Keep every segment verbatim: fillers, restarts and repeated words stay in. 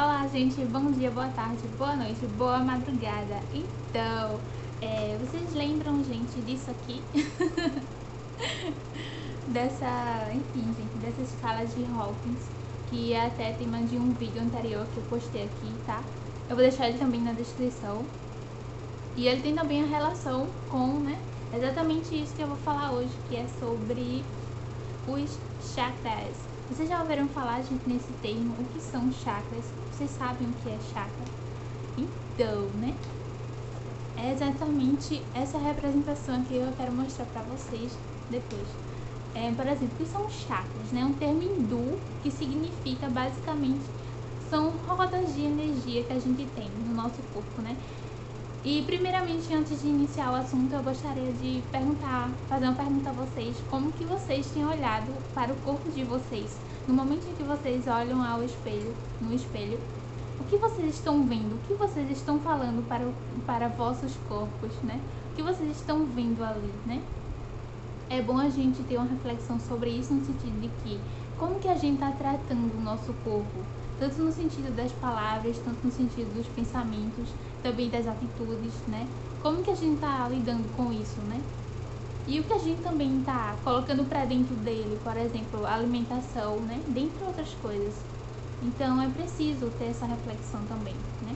Olá, gente, bom dia, boa tarde, boa noite, boa madrugada. Então, é, vocês lembram, gente, disso aqui? Dessa, enfim, gente, dessa escala de Hawkins, que é até tema de um vídeo anterior que eu postei aqui, tá? Eu vou deixar ele também na descrição. E ele tem também a relação com, né, exatamente isso que eu vou falar hoje, que é sobre os chakras. Vocês já ouviram falar, gente, nesse termo, o que são chakras? Vocês sabem o que é chakra? Então, né? É exatamente essa representação que eu quero mostrar pra vocês depois. É, por exemplo, o que são chakras, né? Um termo hindu que significa, basicamente, são rodas de energia que a gente tem no nosso corpo, né? E, primeiramente, antes de iniciar o assunto, eu gostaria de perguntar, fazer uma pergunta a vocês, como que vocês têm olhado para o corpo de vocês? No momento em que vocês olham ao espelho, no espelho, o que vocês estão vendo? O que vocês estão falando para, para vossos corpos, né? O que vocês estão vendo ali, né? É bom a gente ter uma reflexão sobre isso, no sentido de que, como que a gente está tratando o nosso corpo? Tanto no sentido das palavras, tanto no sentido dos pensamentos, também das atitudes, né? Como que a gente tá lidando com isso, né? E o que a gente também tá colocando pra dentro dele, por exemplo, alimentação, né? Dentre outras coisas. Então, é preciso ter essa reflexão também, né?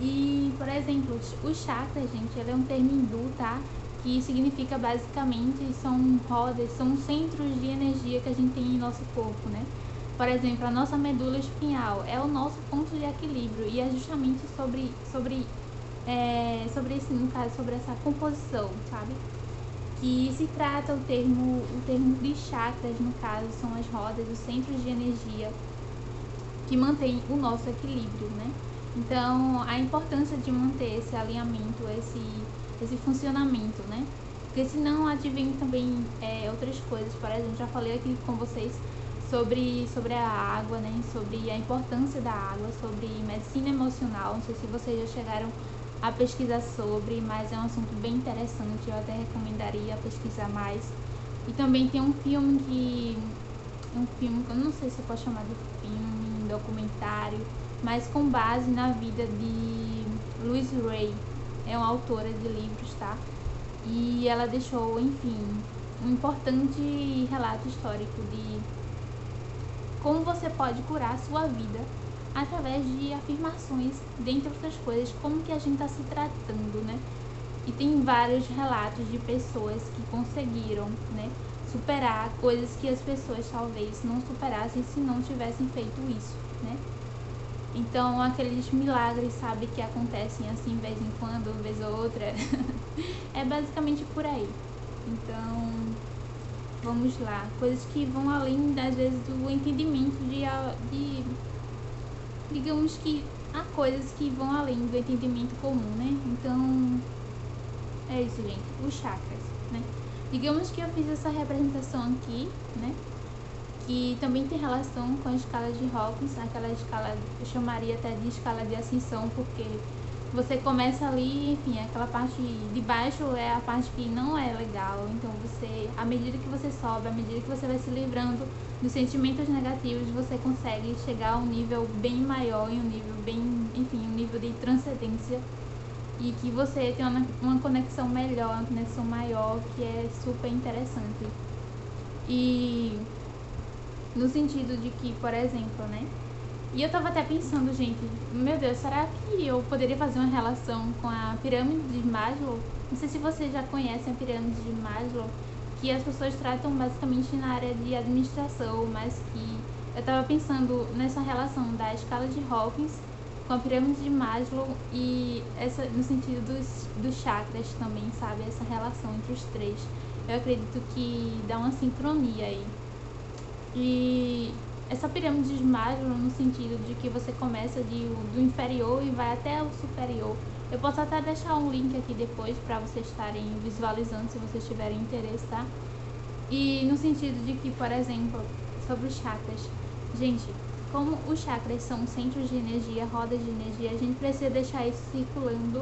E, por exemplo, os chakras, gente, ele é um termo hindu, tá? Que significa, basicamente, são rodas, são centros de energia que a gente tem em nosso corpo, né? Por exemplo, a nossa medula espinhal é o nosso ponto de equilíbrio e é justamente sobre, sobre, é, sobre esse, no caso, sobre essa composição, sabe? Que se trata o termo, o termo de chakras, no caso, são as rodas, os centros de energia que mantém o nosso equilíbrio, né? Então, a importância de manter esse alinhamento, esse, esse funcionamento, né? Porque senão advém também é, outras coisas, por exemplo, já falei aqui com vocês, Sobre, sobre a água, né? Sobre a importância da água, sobre medicina emocional. Não sei se vocês já chegaram a pesquisar sobre, mas é um assunto bem interessante, eu até recomendaria pesquisar mais. E também tem um filme que... Um filme que eu não sei se eu posso chamar de filme, documentário, mas com base na vida de Louise Hay. É uma autora de livros, tá? E ela deixou, enfim, um importante relato histórico de como você pode curar a sua vida através de afirmações, dentre outras coisas, como que a gente está se tratando, né? E tem vários relatos de pessoas que conseguiram, né, superar coisas que as pessoas talvez não superassem se não tivessem feito isso, né? Então, aqueles milagres, sabe, que acontecem assim, de vez em quando, de vez ou outra, é basicamente por aí. Então, vamos lá, coisas que vão além, às vezes, do entendimento de, de, digamos que há coisas que vão além do entendimento comum, né? Então, é isso, gente, os chakras, né? Digamos que eu fiz essa representação aqui, né? Que também tem relação com a escala de Hawkins, aquela escala, eu chamaria até de escala de ascensão, porque você começa ali, enfim, aquela parte de baixo é a parte que não é legal. Então, você, à medida que você sobe, à medida que você vai se livrando dos sentimentos negativos, você consegue chegar a um nível bem maior e um nível bem, enfim, um nível de transcendência. E que você tem uma, uma conexão melhor, uma conexão maior, que é super interessante. E no sentido de que, por exemplo, né? E eu tava até pensando, gente, meu Deus, será que eu poderia fazer uma relação com a pirâmide de Maslow? Não sei se vocês já conhecem a pirâmide de Maslow, que as pessoas tratam basicamente na área de administração, mas que eu tava pensando nessa relação da escala de Hawkins com a pirâmide de Maslow e essa, no sentido dos, dos chakras também, sabe? Essa relação entre os três. Eu acredito que dá uma sincronia aí. E essa pirâmide de Maslow, no sentido de que você começa de, do inferior e vai até o superior. Eu posso até deixar um link aqui depois para vocês estarem visualizando, se vocês tiverem interesse, tá? E no sentido de que, por exemplo, sobre os chakras. Gente, como os chakras são centros de energia, rodas de energia, a gente precisa deixar isso circulando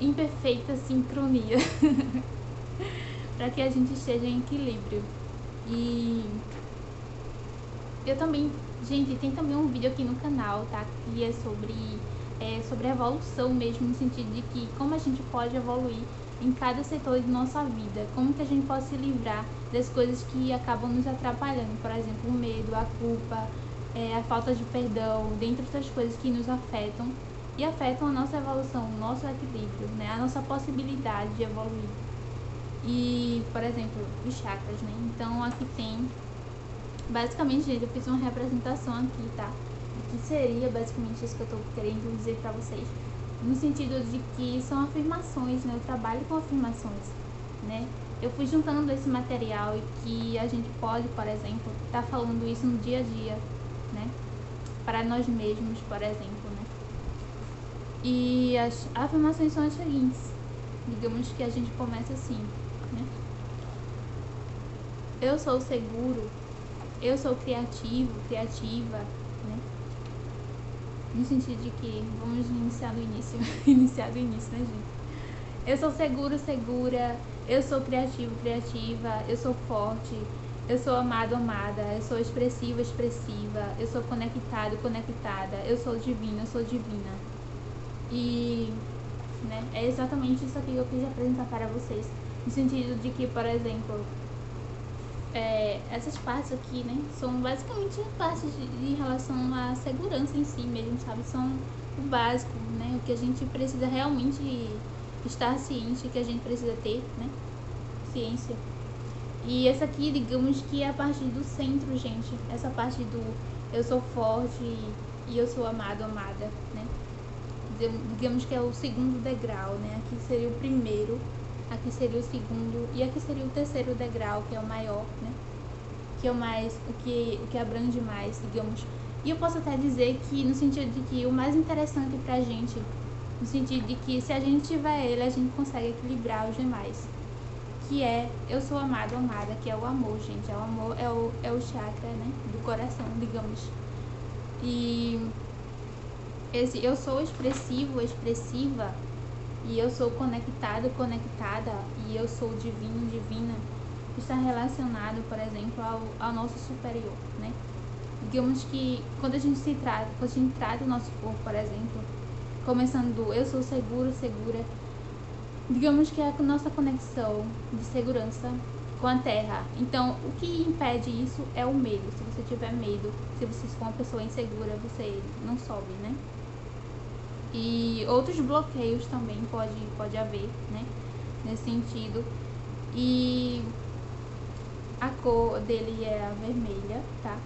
em perfeita sincronia. Para que a gente esteja em equilíbrio. E Eu também, gente, tem também um vídeo aqui no canal, tá? Que é sobre, é, sobre a evolução mesmo, no sentido de que como a gente pode evoluir em cada setor de nossa vida, como que a gente pode se livrar das coisas que acabam nos atrapalhando, por exemplo, o medo, a culpa, é, a falta de perdão, dentre outras coisas que nos afetam e afetam a nossa evolução, o nosso equilíbrio, né? A nossa possibilidade de evoluir. E, por exemplo, os chakras, né? Então, aqui tem... Basicamente, gente, eu fiz uma representação aqui, tá? Que seria basicamente isso que eu tô querendo dizer pra vocês. No sentido de que são afirmações, né? Eu trabalho com afirmações, né? Eu fui juntando esse material e que a gente pode, por exemplo, tá falando isso no dia a dia, né? Para nós mesmos, por exemplo, né? E as afirmações são as seguintes. Digamos que a gente começa assim, né? Eu sou seguro. Eu sou criativo, criativa, né? No sentido de que vamos iniciar do início, iniciar do início, né, gente? Eu sou seguro, segura, eu sou criativo, criativa, eu sou forte, eu sou amado, amada, eu sou expressivo, expressiva, eu sou conectado, conectada, eu sou divino, eu sou divina. E, né, é exatamente isso aqui que eu quis apresentar para vocês, no sentido de que, por exemplo, É, essas partes aqui, né, são basicamente partes de, de relação à segurança em si mesmo, sabe? São o básico, né, o que a gente precisa realmente estar ciente, que a gente precisa ter, né, ciência. E essa aqui, digamos que é a parte do centro, gente, essa parte do eu sou forte e eu sou amado, amada, né, digamos que é o segundo degrau, né, aqui seria o primeiro. Aqui seria o segundo e aqui seria o terceiro degrau, que é o maior, né? Que é o mais, o que, o que abrange mais, digamos. E eu posso até dizer que, no sentido de que o mais interessante pra gente, no sentido de que se a gente tiver ele, a gente consegue equilibrar os demais. Que é, eu sou amado, amada, que é o amor, gente. É o amor, é o, é o chakra, né? Do coração, digamos. E esse, eu sou expressivo, expressiva, e eu sou conectado, conectada, e eu sou divino, divina, está relacionado, por exemplo, ao, ao nosso superior, né? Digamos que quando a gente se trata, quando a gente trata o nosso corpo, por exemplo, começando do eu sou seguro, segura, digamos que é a nossa conexão de segurança com a terra. Então, o que impede isso é o medo. Se você tiver medo, se você for uma pessoa insegura, você não sobe, né? E outros bloqueios também pode, pode haver, né, nesse sentido. E a cor dele é a vermelha, tá?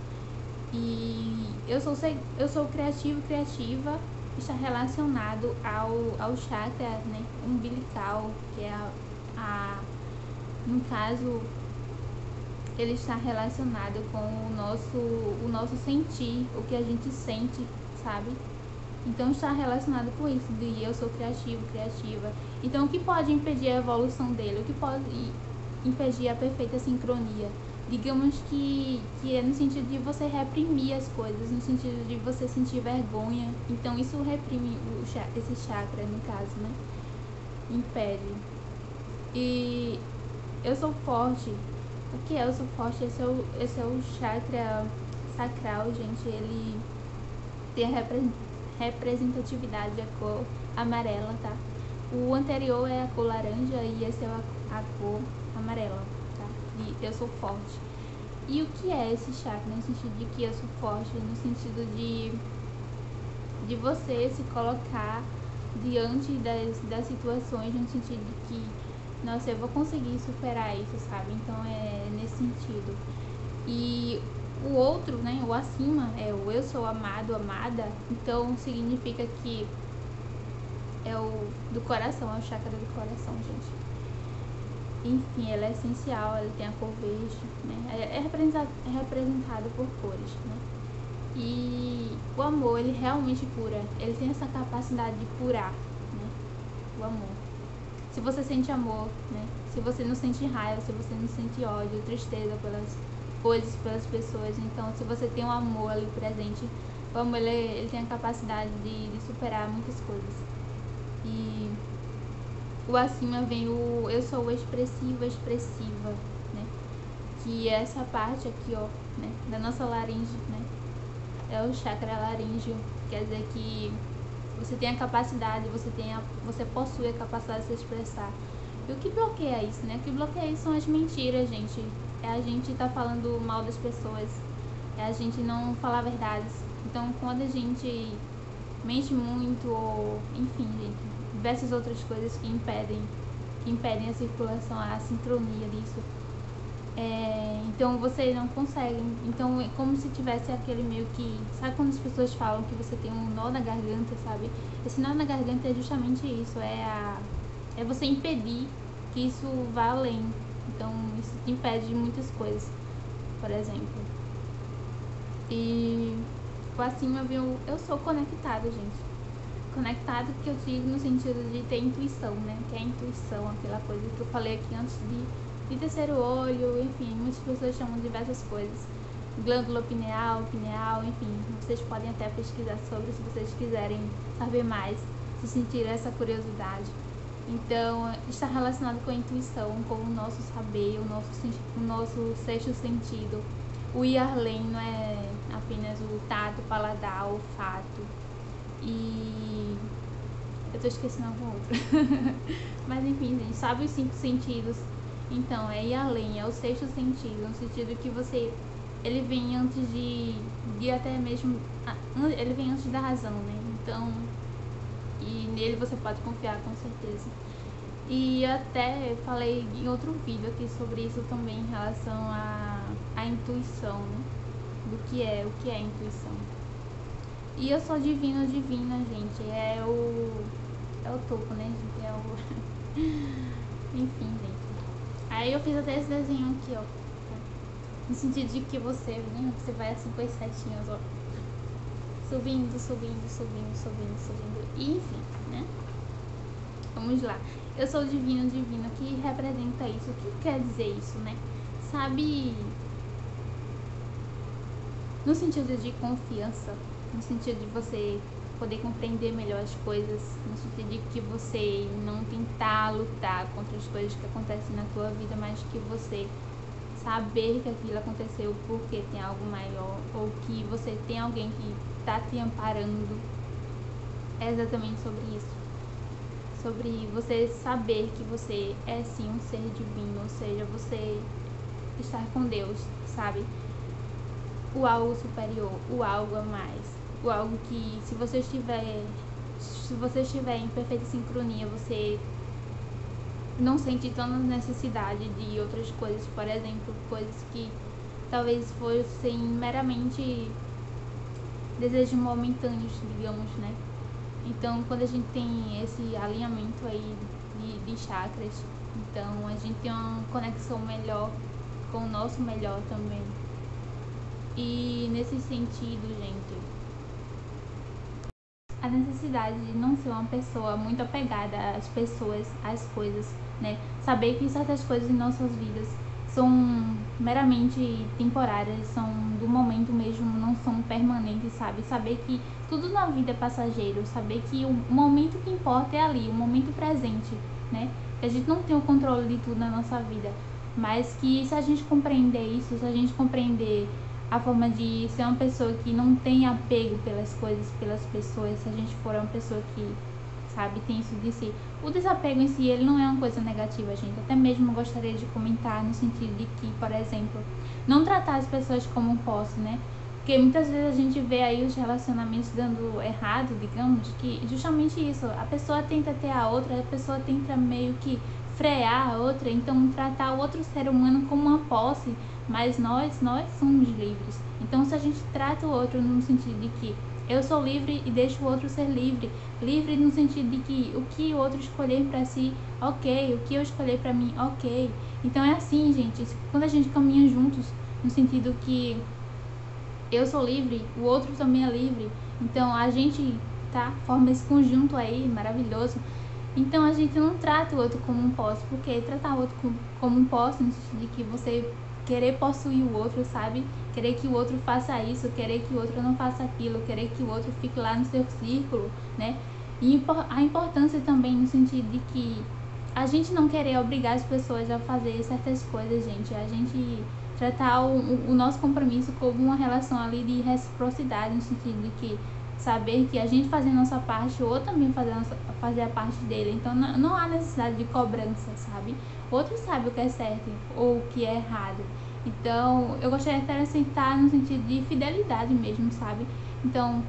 E eu sou, eu sou criativo, criativa, está relacionado ao, ao chakra, né, umbilical, que é a, a... No caso, ele está relacionado com o nosso, o nosso sentir, o que a gente sente, sabe? Então, está relacionado com isso, de eu sou criativo, criativa. Então, o que pode impedir a evolução dele? O que pode impedir a perfeita sincronia? Digamos que, que é no sentido de você reprimir as coisas, no sentido de você sentir vergonha. Então, isso reprime o, esse chakra, no caso, né? Impede. E eu sou forte. O que é eu sou forte? Esse é o, esse é o chakra sacral, gente. Ele tem a representação. Representatividade da cor amarela, tá? O anterior é a cor laranja e esse é a cor amarela, tá? E eu sou forte. E o que é esse chakra? No sentido de que eu sou forte, no sentido de, de você se colocar diante das, das situações, no sentido de que, nossa, eu vou conseguir superar isso, sabe? Então é nesse sentido. E o outro, né, o acima, é o eu sou amado, amada, então significa que é o do coração, é o chakra do coração, gente. Enfim, ela é essencial, ela tem a cor verde, né, é representado, é representado por cores, né, e o amor, ele realmente cura, ele tem essa capacidade de curar, né, o amor. Se você sente amor, né, se você não sente raiva, se você não sente ódio, tristeza pelas coisas, pelas pessoas, então se você tem um amor ali presente, o amor ele, ele tem a capacidade de, de superar muitas coisas. E o acima vem o eu sou expressiva, expressiva, né? que essa parte aqui, ó, né, da nossa laringe, né, é o chakra laríngeo. Quer dizer que você tem a capacidade, você tem a, você possui a capacidade de se expressar. E o que bloqueia isso, né? O que bloqueia isso são as mentiras, gente. É a gente tá falando mal das pessoas, é a gente não falar verdades. Então, quando a gente mente muito, ou, enfim, gente, diversas outras coisas que impedem, que impedem a circulação, a sincronia disso. É, então você não consegue. Então é como se tivesse aquele meio que, sabe quando as pessoas falam que você tem um nó na garganta, sabe? Esse nó na garganta é justamente isso, é, a, é você impedir que isso vá além. Então isso te impede de muitas coisas, por exemplo. E acima eu, eu, eu sou conectado, gente. Conectado que eu digo no sentido de ter intuição, né? Que é a intuição, aquela coisa que eu falei aqui antes de de terceiro olho, enfim, muitas pessoas chamam de diversas coisas, glândula pineal, pineal, enfim, vocês podem até pesquisar sobre se vocês quiserem saber mais, se sentir essa curiosidade. Então, está relacionado com a intuição, com o nosso saber, o nosso, o nosso sexto sentido, o ir além, não é apenas o tato, o paladar, o olfato, e... eu tô esquecendo algum outro, mas enfim, gente, sabe os cinco sentidos. Então, é ir além, é o sexto sentido, no sentido que você, ele vem antes de, de até mesmo, ele vem antes da razão, né? Então, e nele você pode confiar com certeza. E eu até falei em outro vídeo aqui sobre isso também, em relação à a, a intuição, né? Do que é, o que é a intuição. E eu sou divina, divina, gente, é o, é o topo, né, gente? É o, enfim, gente. Aí eu fiz até esse desenho aqui, ó, no sentido de que você, né, você vai assim com as setinhas, ó, subindo, subindo, subindo, subindo, subindo, e enfim, né, vamos lá. Eu sou divino, divino, que representa isso. O que quer dizer isso, né? Sabe, no sentido de confiança, no sentido de você poder compreender melhor as coisas, no sentido de que você não tentar lutar contra as coisas que acontecem na tua vida, mas que você saber que aquilo aconteceu porque tem algo maior, ou que você tem alguém que tá te amparando. É exatamente sobre isso, sobre você saber que você é sim um ser divino, ou seja, você estar com Deus, sabe? O algo superior, o algo a mais, algo que, se você estiver se você estiver em perfeita sincronia, você não sente tanta necessidade de outras coisas, por exemplo, coisas que talvez fossem meramente desejos momentâneos, digamos, né? Então, quando a gente tem esse alinhamento aí de, de chakras, então a gente tem uma conexão melhor com o nosso melhor também. E nesse sentido, gente, a necessidade de não ser uma pessoa muito apegada às pessoas, às coisas, né? Saber que certas coisas em nossas vidas são meramente temporárias, são do momento mesmo, não são permanentes, sabe? Saber que tudo na vida é passageiro, saber que o momento que importa é ali, o momento presente, né? Que a gente não tem o controle de tudo na nossa vida, mas que se a gente compreender isso, se a gente compreender a forma de ser uma pessoa que não tem apego pelas coisas, pelas pessoas, se a gente for uma pessoa que, sabe, tem isso de si. O desapego em si, ele não é uma coisa negativa, gente. Até mesmo gostaria de comentar no sentido de que, por exemplo, não tratar as pessoas como um posse, né? Porque muitas vezes a gente vê aí os relacionamentos dando errado, digamos, que justamente isso. A pessoa tenta ter a outra, a pessoa tenta meio que frear a outra, então tratar o outro ser humano como uma posse. Mas nós, nós somos livres. Então, se a gente trata o outro no sentido de que eu sou livre e deixo o outro ser livre, livre no sentido de que o que o outro escolher para si, ok, o que eu escolher para mim, ok. Então é assim, gente, quando a gente caminha juntos, no sentido que eu sou livre, o outro também é livre, então a gente, tá, forma esse conjunto aí maravilhoso. Então a gente não trata o outro como um posse, porque tratar o outro como um posse no sentido de que você querer possuir o outro, sabe? Querer que o outro faça isso, querer que o outro não faça aquilo, querer que o outro fique lá no seu círculo, né? E a importância também no sentido de que a gente não querer obrigar as pessoas a fazer certas coisas, gente. A gente tratar o, o nosso compromisso como uma relação ali de reciprocidade, no sentido de que saber que a gente fazendo a nossa parte, o outro também fazer a, nossa, fazer a parte dele. Então não, não há necessidade de cobrança, sabe? O outro sabe o que é certo ou o que é errado. Então eu gostaria de acrescentar no sentido de fidelidade mesmo, sabe? Então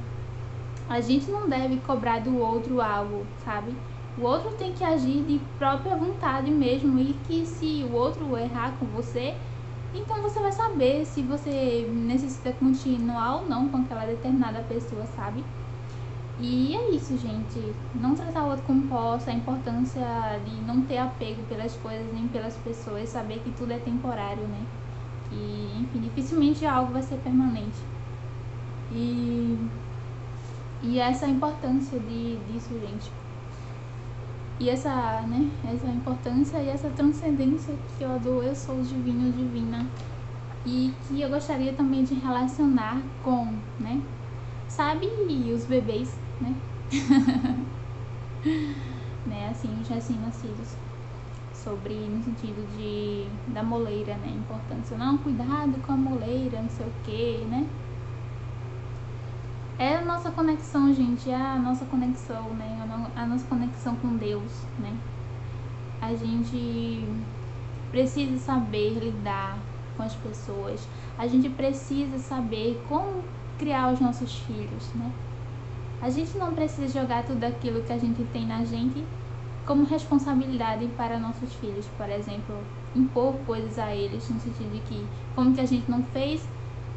a gente não deve cobrar do outro algo, sabe? O outro tem que agir de própria vontade mesmo, e que se o outro errar com você, então você vai saber se você necessita continuar ou não com aquela determinada pessoa, sabe? E é isso, gente. Não tratar o outro como posse, a importância de não ter apego pelas coisas nem pelas pessoas, saber que tudo é temporário, né? Que, enfim, dificilmente algo vai ser permanente. E, e essa é a importância de, disso, gente. E essa, né, essa importância e essa transcendência que eu dou, eu sou divino, divina. E que eu gostaria também de relacionar com, né, sabe, os bebês, né? Né, assim, os recém-nascidos. Sobre, no sentido de, da moleira, né, importância. Não, cuidado com a moleira, não sei o que, né? É a nossa conexão, gente, é a nossa conexão, né, a nossa conexão com Deus, né. A gente precisa saber lidar com as pessoas, a gente precisa saber como criar os nossos filhos, né. A gente não precisa jogar tudo aquilo que a gente tem na gente como responsabilidade para nossos filhos, por exemplo, impor coisas a eles, no sentido de que, como que a gente não fez,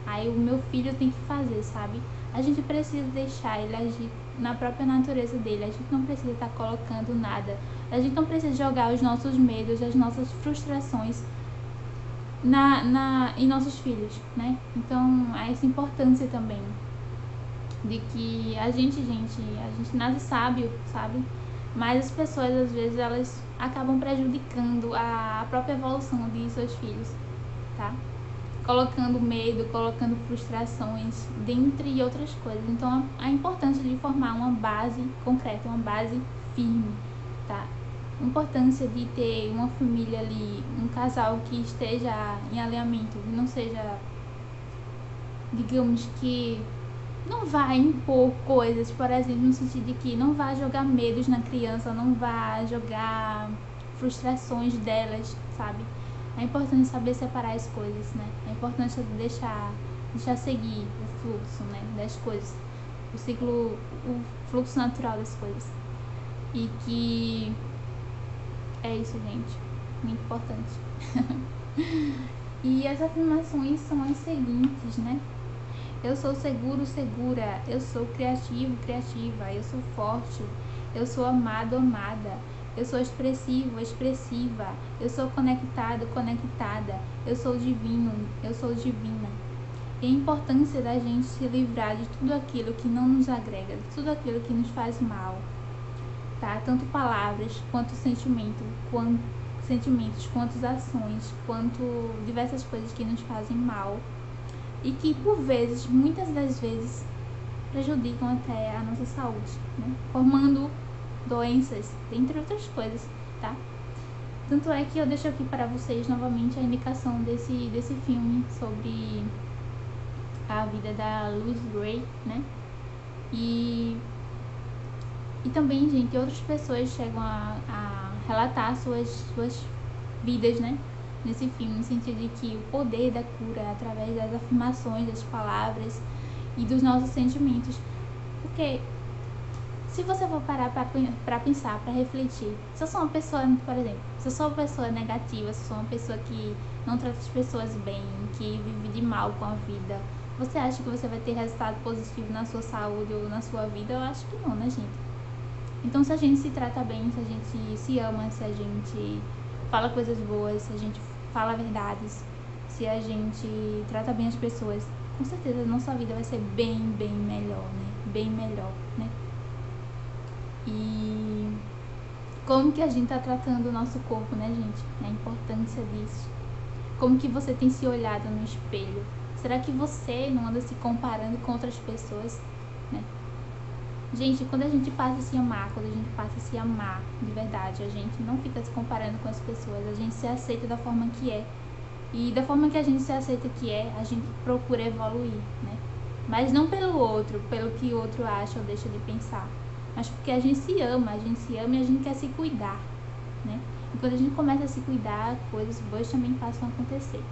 aí o meu filho tem que fazer, sabe? A gente precisa deixar ele agir na própria natureza dele. A gente não precisa estar colocando nada. A gente não precisa jogar os nossos medos, as nossas frustrações na, na, em nossos filhos, né? Então, há essa importância também de que a gente, gente, a gente nasce sábio, sabe? Mas as pessoas, às vezes, elas acabam prejudicando a própria evolução de seus filhos, tá? Colocando medo, colocando frustrações, dentre outras coisas. Então, a importância de formar uma base concreta, uma base firme, tá? A importância de ter uma família ali, um casal que esteja em alinhamento, que não seja, digamos que, não vá impor coisas, por exemplo, no sentido de que não vá jogar medos na criança, não vá jogar frustrações delas, sabe? É importante saber separar as coisas, né? É importante deixar, deixar seguir o fluxo, né, das coisas, o ciclo, o fluxo natural das coisas. E que é isso, gente, muito importante. E as afirmações são as seguintes, né? Eu sou seguro, segura. Eu sou criativo, criativa. Eu sou forte. Eu sou amado, amada. Eu sou expressivo, expressiva. Eu sou conectado, conectada. Eu sou divino, eu sou divina. E a importância da gente se livrar de tudo aquilo que não nos agrega, de tudo aquilo que nos faz mal, tá? Tanto palavras, quanto sentimento, quanto sentimentos, quanto ações, quanto diversas coisas que nos fazem mal e que, por vezes, muitas das vezes, prejudicam até a nossa saúde, né? Formando doenças, dentre outras coisas, tá? Tanto é que eu deixo aqui para vocês novamente a indicação desse, desse filme sobre a vida da Louise Hay, né? E, e também, gente, outras pessoas chegam a, a relatar suas, suas vidas, né, nesse filme, no sentido de que o poder da cura através das afirmações, das palavras e dos nossos sentimentos. Porque se você for parar para pensar, para refletir, se eu sou uma pessoa, por exemplo, se eu sou uma pessoa negativa, se eu sou uma pessoa que não trata as pessoas bem, que vive de mal com a vida, você acha que você vai ter resultado positivo na sua saúde ou na sua vida? Eu acho que não, né, gente? Então, se a gente se trata bem, se a gente se ama, se a gente fala coisas boas, se a gente fala verdades, se a gente trata bem as pessoas, com certeza a nossa vida vai ser bem, bem melhor, né? Bem melhor, né? E como que a gente tá tratando o nosso corpo, né, gente? A importância disso. Como que você tem se olhado no espelho? Será que você não anda se comparando com outras pessoas, né? Gente, quando a gente passa a se amar, quando a gente passa a se amar de verdade, a gente não fica se comparando com as pessoas, a gente se aceita da forma que é. E da forma que a gente se aceita que é, a gente procura evoluir, né? Mas não pelo outro, pelo que o outro acha ou deixa de pensar, mas porque a gente se ama, a gente se ama e a gente quer se cuidar, né? E quando a gente começa a se cuidar, coisas boas também passam a acontecer.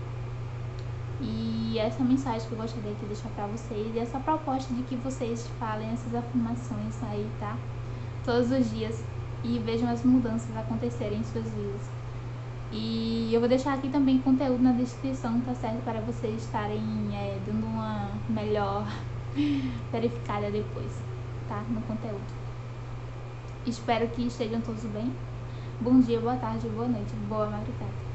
E essa mensagem que eu gostaria de deixar pra vocês, e essa proposta de que vocês falem essas afirmações aí, tá? Todos os dias, e vejam as mudanças acontecerem em suas vidas. E eu vou deixar aqui também conteúdo na descrição, tá certo? Para vocês estarem é, dando uma melhor verificada depois, tá? No conteúdo. Espero que estejam todos bem. Bom dia, boa tarde, boa noite, boa madrugada.